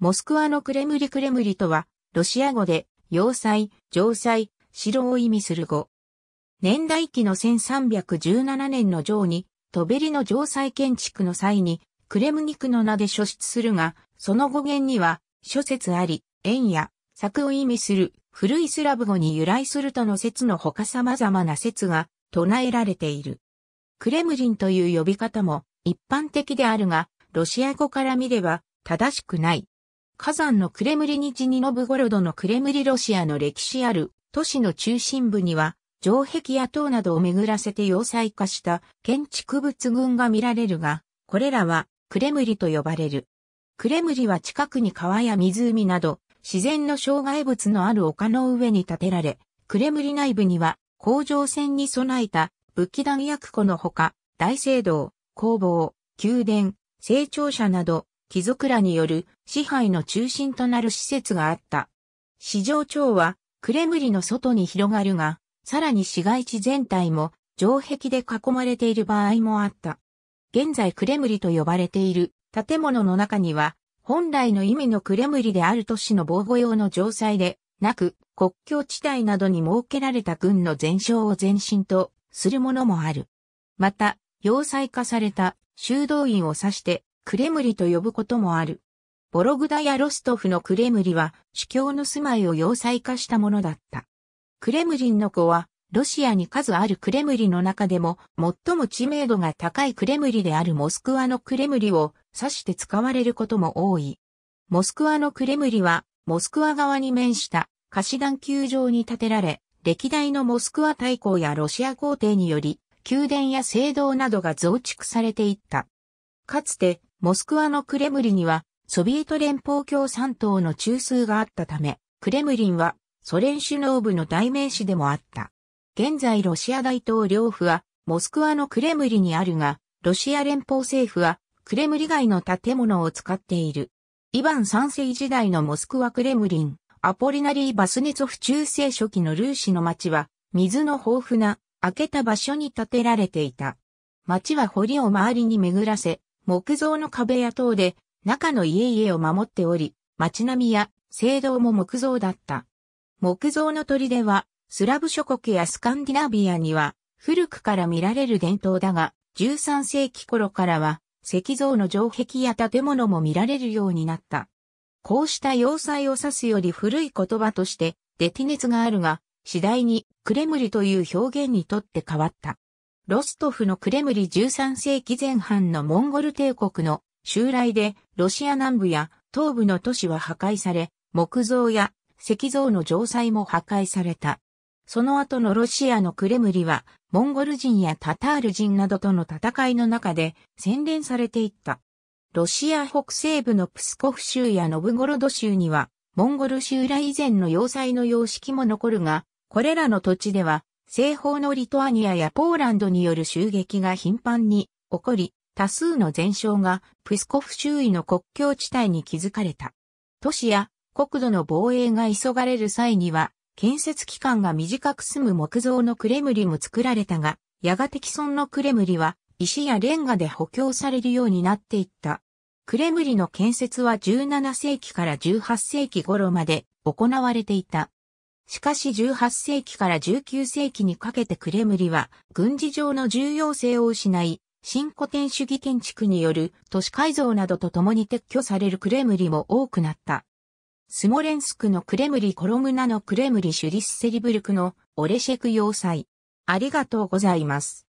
モスクワのクレムリとは、ロシア語で、要塞、城塞、城を意味する語。年代記の1317年の上に、トベリの城塞建築の際に、クレムニクの名で書出するが、その語源には、諸説あり、円や、柵を意味する、古いスラブ語に由来するとの説のほか様々な説が、唱えられている。クレムリンという呼び方も、一般的であるが、ロシア語から見れば、正しくない。カザンのクレムリニチニノブゴロドのクレムリロシアの歴史ある都市の中心部には城壁や塔などを巡らせて要塞化した建築物群が見られるが、これらはクレムリと呼ばれる。クレムリは近くに川や湖など自然の障害物のある丘の上に建てられ、クレムリ内部には甲状戦に備えた武器弾薬庫のほか、大聖堂、工房、宮殿、聖庁舎など、貴族らによる支配の中心となる施設があった。市場町はクレムリの外に広がるが、さらに市街地全体も城壁で囲まれている場合もあった。現在クレムリと呼ばれている建物の中には、本来の意味のクレムリである都市の防護用の城塞でなく、国境地帯などに設けられた軍の全焼を前身とするものもある。また、要塞化された修道院を指して、クレムリと呼ぶこともある。ボログダやロストフのクレムリは主教の住まいを要塞化したものだった。クレムリンの語はロシアに数あるクレムリの中でも最も知名度が高いクレムリであるモスクワのクレムリを指して使われることも多い。モスクワのクレムリはモスクワ側に面した貸し段球場に建てられ、歴代のモスクワ大公やロシア皇帝により宮殿や聖堂などが増築されていった。かつてモスクワのクレムリにはソビエト連邦共産党の中枢があったため、クレムリンはソ連首脳部の代名詞でもあった。現在ロシア大統領府はモスクワのクレムリにあるが、ロシア連邦政府はクレムリ外の建物を使っている。イヴァン3世時代のモスクワクレムリン、アポリナリー・バスネツォフ中世初期のルーシの町は水の豊富な開けた場所に建てられていた。町は堀を周りに巡らせ、木造の壁や塔で中の家々を守っており、街並みや聖堂も木造だった。木造の砦はスラブ諸国やスカンディナビアには古くから見られる伝統だが、13世紀頃からは石造の城壁や建物も見られるようになった。こうした要塞を指すより古い言葉としてデティネツがあるが、次第にクレムリという表現にとって変わった。ロストフのクレムリ13世紀前半のモンゴル帝国の襲来でロシア南部や東部の都市は破壊され、木造や石造の城塞も破壊された。その後のロシアのクレムリはモンゴル人やタタール人などとの戦いの中で洗練されていった。ロシア北西部のプスコフ州やノブゴロド州にはモンゴル襲来以前の要塞の様式も残るが、これらの土地では西方のリトアニアやポーランドによる襲撃が頻繁に起こり、多数の全焼がプスコフ周囲の国境地帯に築かれた。都市や国土の防衛が急がれる際には、建設期間が短く済む木造のクレムリも作られたが、やがて既存のクレムリは石やレンガで補強されるようになっていった。クレムリの建設は17世紀から18世紀頃まで行われていた。しかし18世紀から19世紀にかけてクレムリは軍事上の重要性を失い、新古典主義建築による都市改造などとともに撤去されるクレムリも多くなった。スモレンスクのクレムリ、コロムナのクレムリ、シュリッセリブルクのオレシェク要塞。ありがとうございます。